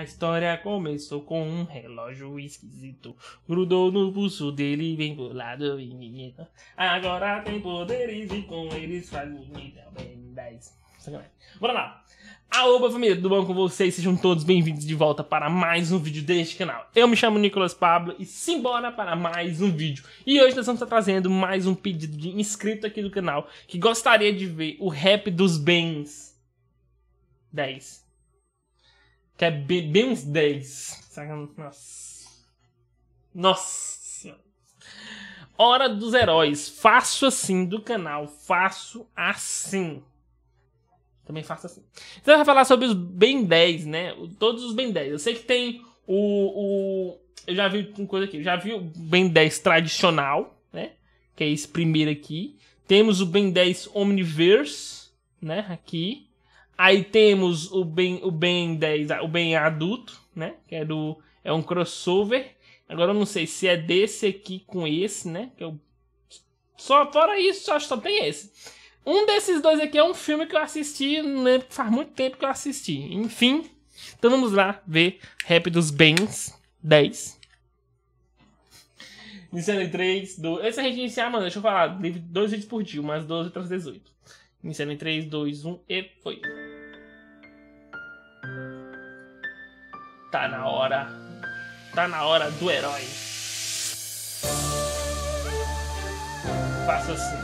A história começou com um relógio esquisito, grudou no pulso dele bem bolado e menina. Agora tem poderes e com eles faz bonita. Ben 10. Bora lá! Aoba, família, tudo bom com vocês? Sejam todos bem-vindos de volta para mais um vídeo deste canal. Eu me chamo Nicolas Pablo e simbora para mais um vídeo. E hoje nós vamos estar trazendo mais um pedido de inscrito aqui do canal que gostaria de ver o Rap dos Bens 10. Que é bem uns 10. Nossa. Hora dos Heróis. Faço assim do canal. Faço assim. Também faço assim. Então, vai falar sobre os Ben 10, né? Todos os Ben 10. Eu sei que tem eu já vi uma coisa aqui. Eu já vi o Ben 10 tradicional, né? Que é esse primeiro aqui. Temos o Ben 10 Omniverse, né? Aqui. Aí temos o Ben adulto, né? Que é um crossover. Agora eu não sei se é desse aqui com esse, né? Que eu, fora isso, acho que só tem esse. Um desses dois aqui é um filme que eu assisti, não lembro, faz muito tempo que eu assisti. Enfim, então vamos lá ver Rap dos Bens 10. Iniciando em 3, 2... Esse a gente iniciar, mano, deixa eu falar, 2 vídeos por dia, umas 12 outras 18. Iniciando em 3, 2, 1 e foi. Tá na hora do herói. Faço assim.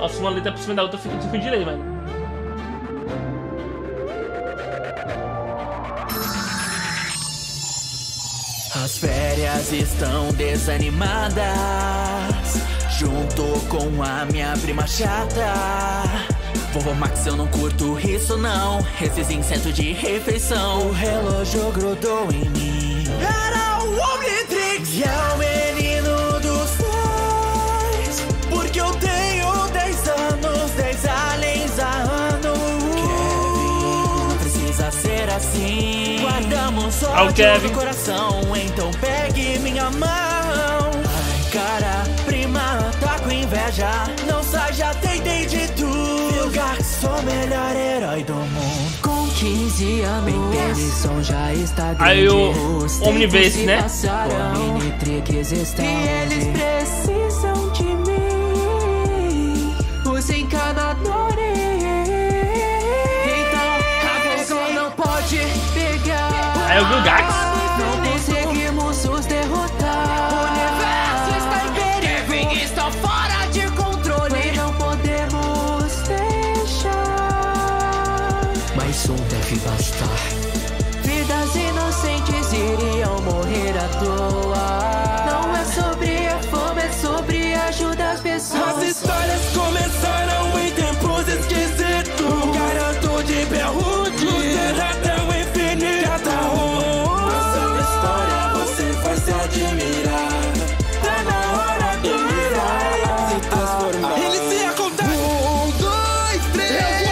Nossa, uma letra por cima da outra fica tipo de lei, mano. As férias estão desanimadas, junto com a minha prima chata. Vovô Max, eu não curto isso não, esses insetos de refeição. O relógio grudou em mim, era o Omnitrix. E é o menino dos céus, porque eu tenho 10 aliens há anos. Kevin, não precisa ser assim. Guardamos ódio no coração, então pegue minha mão. Ai, cara, prima, tá com inveja. Não sai, já tentei de tudo. Lugar que sou o melhor herói do mundo. Com 15 anos, Benderson já está grande. Aí o Omniverse, né? O Omnitrix está. E eles precisam de mim. É o Gax. Não conseguimos os derrotar. O universo está em perigo. Kevin está fora de controle. Mas não podemos deixar. Mas um deve bastar. Vidas inocentes iriam morrer à toa. Não é sobre a fome, é sobre ajudar as pessoas. As histórias começaram em tempos esquisitos. O garoto de Bellwood será até o infinito.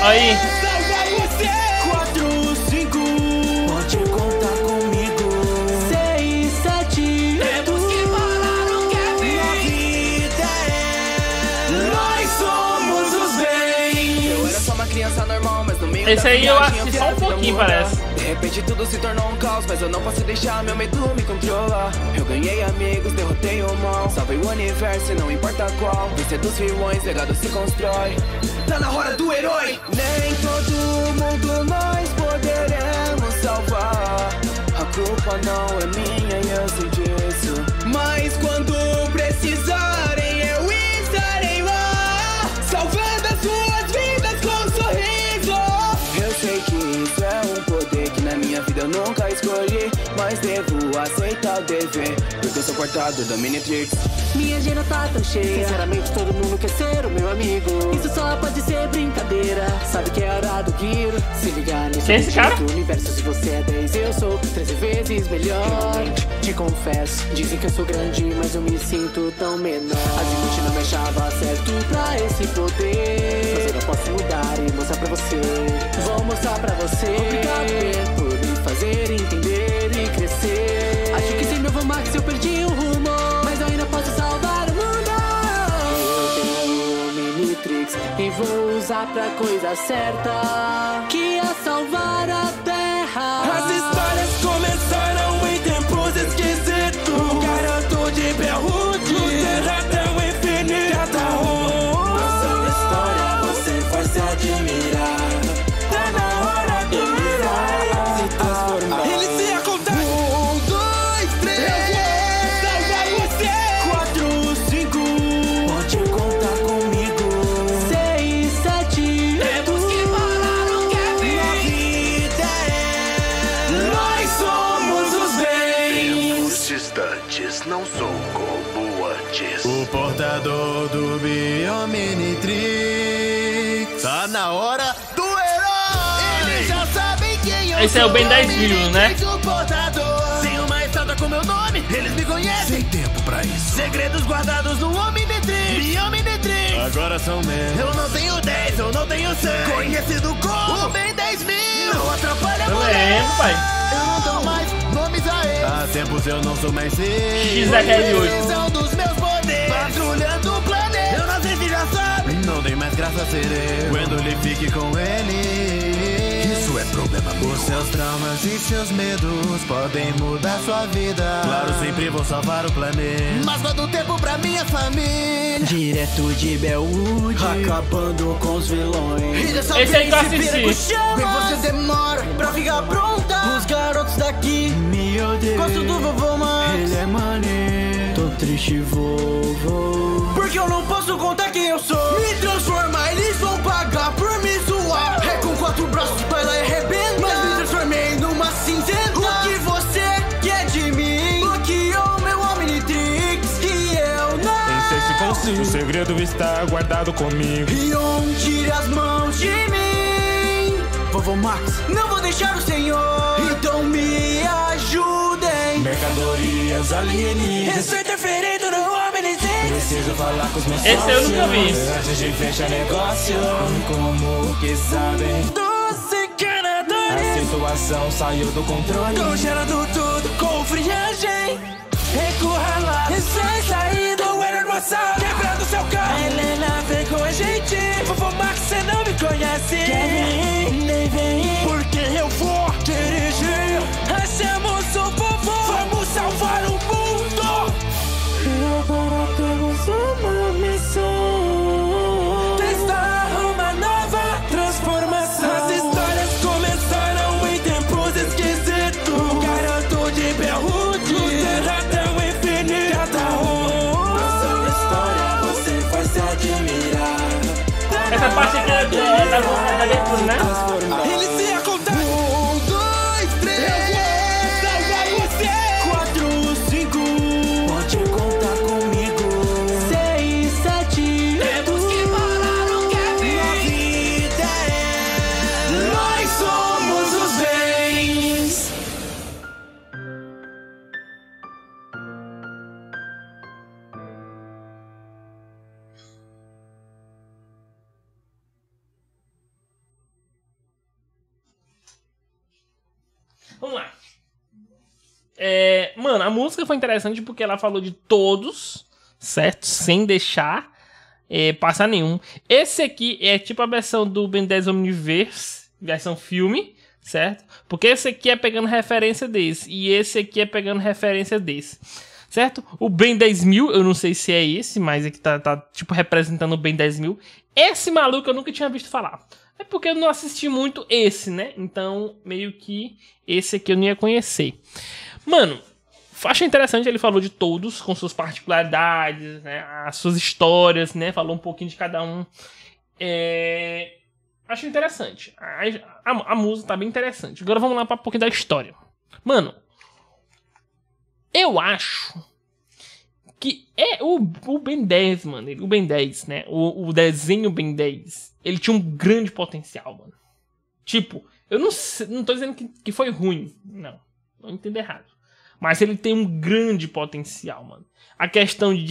Aí. 4, 5. Pode contar comigo. 6, 7. Temos que parar o Kevin. A vida é. Nós somos os bens. Eu era só uma criança normal, mas no meio da viagem eu assisti só um pouquinho, parece. De repente tudo se tornou um caos, mas eu não posso deixar meu medo me controlar. Eu ganhei amigos, derrotei o mal. Salvei o universo, não importa qual. Vencer dos vilões, legado se constrói. Tá na hora do herói. Nem todo mundo nós poderemos salvar. A culpa não é minha e eu sei disso. Mas quando precisarem eu estarei lá, salvando as suas vidas com um sorriso. Eu sei que isso é um poder que na minha vida eu nunca escolhi, mas devo aceitar o dever, porque eu sou portador da Omnitrix. Minha agenda tá tão cheia, sinceramente todo mundo quer ser o meu amigo. Isso só pode ser brincadeira, sabe que é hora do giro. Se ligar nesse universo, se você é 10, eu sou 13 vezes melhor. Realmente, te confesso, dizem que eu sou grande, mas eu me sinto tão menor. Assim, eu não me achava certo pra esse poder, mas eu não posso mudar e mostrar pra você. Vou mostrar pra você. Obrigado por me fazer entender e crescer. Acho que sem meu Vô Max eu perdi o rumo, mas eu ainda posso salvar o mundo. Eu tenho o Omnitrix e vou usar pra coisa certa, que é salvar a terra. As histórias começaram em tempos esquisitos. O garoto de Bellwood, no terradão infinito. Cada nossa história você vai se admirar. Tá na hora de virar, se transformar. Ele se acontece. 1, 2, 3. Eu vou salvar você. 4, 5. Pode contar comigo. 6, 7. Temos que parar o Kevin. A vida é. Nós somos os bens. Tempos distantes, não sou como antes. O portador do Biomnitrix. Tá na hora do herói. Eles já sabem quem eu sou. Esse é o Ben 10 mil, né? Com meu nome, eles me conhecem. Sem tempo pra isso. Segredos guardados no Omnitrix. Biomnitrix. Agora são meus. Eu não tenho 10, eu não tenho 100. Conhecido como Ben 10 mil. Não atrapalha a mulher. Eu não dou mais nomes a eles. Há tempos eu não sou mais eles. Eles são dos meus poderes. Patrulhando o planeta. Eu não sei se já sabe. Não tem mais graça ser eu. Quando ele fique com ele. Isso é problema meu. Os seus traumas e seus medos podem mudar sua vida. Claro, sempre vou salvar o planeta, mas dando tempo pra minha família. Direto de Bellwood, acabando com os vilões. Esse é o chama. E você demora pra ficar pronta. Os garotos daqui me odeiam. Gosto do vovô, mas ele é mané. Tô triste, vovô, porque eu não posso contar quem eu sou. Me transformar, eles vão pagar por me zoar. É com 4 braços pra ela arrebentar. Mas me transformei numa cinzenta. O que você quer de mim? Bloqueou meu Omnitrix, que eu não sei se consigo. O segredo está guardado comigo. E onde tire as mãos de mim, vovô Max, não vou deixar o senhor. Então me ajudem. Mercadorias alienígenas. Eu sou interferido no Omnitrix. Preciso falar com os meus sócios. Esse eu nunca vi isso. Antes de fechar negócio, como que sabem, doce canadores. A situação saiu do controle. Tô gerando tudo com friagem. Encurralado. Sem saída. Eu era no assado. Quebrando seu carro. A Helena vem com a gente. Vovô Max, cê não me conhece. Quer vir? Nem vem. Porque eu vou dirigir. Achamos o vovô. Vamos salvar o mundo. E agora temos uma missão: testar uma nova transformação. As histórias começaram em tempos esquisitos. O garoto de Bellwood, no terradão infinito. Cada nossa história você vai se admirar. Essa parte aqui é da abertura, né? Ele se acontece. 1, 2, 3. Eu vou salvar você. 4, 5. Pode contar. 6, 7. Temos que parar o Kevin. A vida é. Nós somos os bens. Vamos lá. Mano, a música foi interessante porque ela falou de todos, certo? Sem deixar passar nenhum. Esse aqui é tipo a versão do Ben 10 Omniverse, versão filme, certo? Porque esse aqui é pegando referência desse, e esse aqui é pegando referência desse, certo? O Ben 10 mil, eu não sei se é esse, mas aqui tá tipo representando o Ben 10 mil. Esse maluco eu nunca tinha visto falar. É porque eu não assisti muito esse, né? Então, meio que esse aqui eu não ia conhecer. Mano, achei interessante, ele falou de todos, com suas particularidades, né, as suas histórias, né, falou um pouquinho de cada um. Achei interessante. A música tá bem interessante. Agora vamos lá para um pouquinho da história. Mano, eu acho que é o Ben 10, mano. O Ben 10, né, o desenho Ben 10, ele tinha um grande potencial, mano. Tipo, eu não tô dizendo que foi ruim, não. Não entendo errado. Mas ele tem um grande potencial, mano. A questão de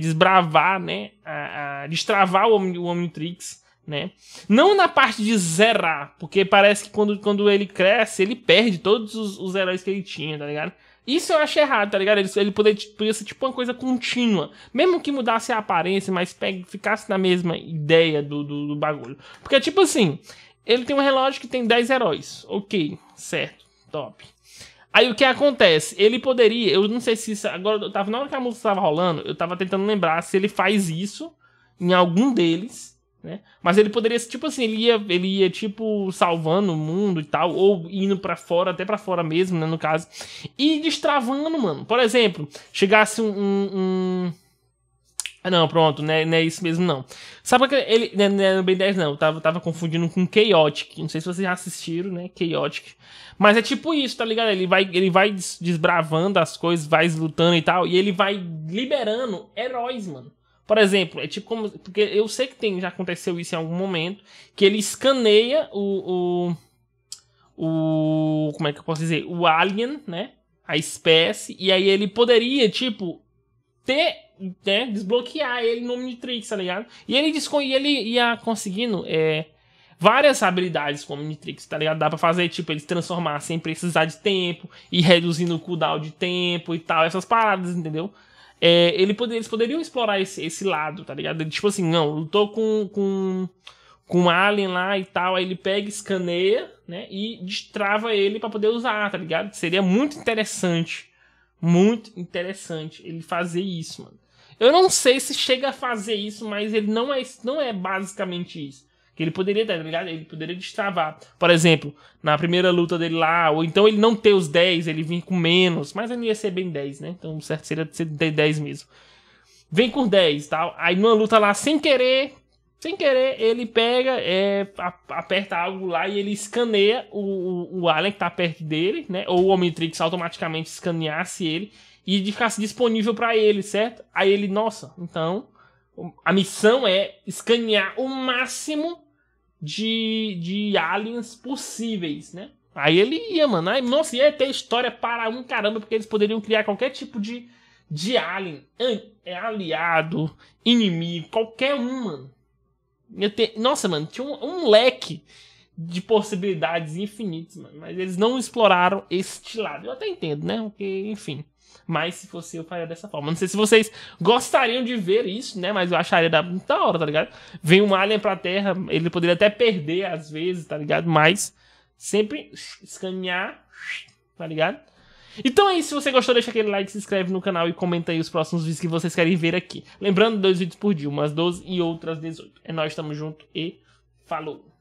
desbravar, né? Destravar o Omnitrix, né? Não na parte de zerar, porque parece que quando ele cresce, ele perde todos os heróis que ele tinha, tá ligado? Isso eu achei errado, tá ligado? Ele poderia ser tipo uma coisa contínua. Mesmo que mudasse a aparência, mas ficasse na mesma ideia do bagulho. Porque, tipo assim, ele tem um relógio que tem 10 heróis. Ok, certo, top. Aí o que acontece? Ele poderia... Eu não sei se isso... Agora, eu tava, na hora que a música estava rolando, eu tava tentando lembrar se ele faz isso em algum deles, né? Mas ele poderia... Tipo assim, ele ia tipo, salvando o mundo e tal. Ou indo pra fora, até pra fora mesmo, né? No caso. E destravando, mano. Por exemplo, chegasse Ah, não, pronto. Não é isso mesmo, não. Sabe que ele... Não é no Ben 10, não. Eu tava confundindo com Chaotic. Não sei se vocês já assistiram, né? Chaotic. Mas é tipo isso, tá ligado? Ele vai desbravando as coisas, vai lutando e tal. E ele vai liberando heróis, mano. Por exemplo, é tipo como... Porque eu sei que já aconteceu isso em algum momento. Que ele escaneia como é que eu posso dizer? O alien, né? A espécie. E aí ele poderia, tipo... desbloquear ele no Omnitrix, tá ligado? E ele ia conseguindo várias habilidades com o Omnitrix, tá ligado? Dá pra fazer, tipo, ele se transformar sem precisar de tempo, e reduzindo o cooldown de tempo e tal, essas paradas, entendeu? Eles poderiam explorar esse lado, tá ligado? Tipo assim, não, lutou com um alien lá e tal, aí ele pega, escaneia, né? E destrava ele pra poder usar, tá ligado? Seria muito interessante. Muito interessante ele fazer isso, mano. Eu não sei se chega a fazer isso, mas ele não é basicamente isso. Que ele poderia, tá ligado? Ele poderia destravar. Por exemplo, na primeira luta dele lá, ou então ele não ter os 10, ele vir com menos. Mas ele ia ser bem 10, né? Então, certo, seria ter 10 mesmo. Vem com 10 e tal. Aí numa luta lá, sem querer, ele pega, aperta algo lá e ele escaneia o alien que tá perto dele, né? Ou o Omnitrix automaticamente escaneasse ele e ficasse disponível pra ele, certo? Aí ele, nossa, então a missão é escanear o máximo de aliens possíveis, né? Aí ele ia, mano. Aí, nossa, ia ter história para um caramba, porque eles poderiam criar qualquer tipo de alien, aliado, inimigo, qualquer um, mano. Nossa, mano, tinha um leque de possibilidades infinitas, mano. Mas eles não exploraram este lado. Eu até entendo, né? Porque, enfim. Mas se fosse eu, faria dessa forma. Não sei se vocês gostariam de ver isso, né? Mas eu acharia da hora, tá ligado? Vem um alien pra Terra, ele poderia até perder às vezes, tá ligado? Mas sempre escanear, tá ligado? Então é isso, se você gostou, deixa aquele like, se inscreve no canal e comenta aí os próximos vídeos que vocês querem ver aqui. Lembrando, 2 vídeos por dia, umas 12 e outras 18. É nóis, tamo junto e falou!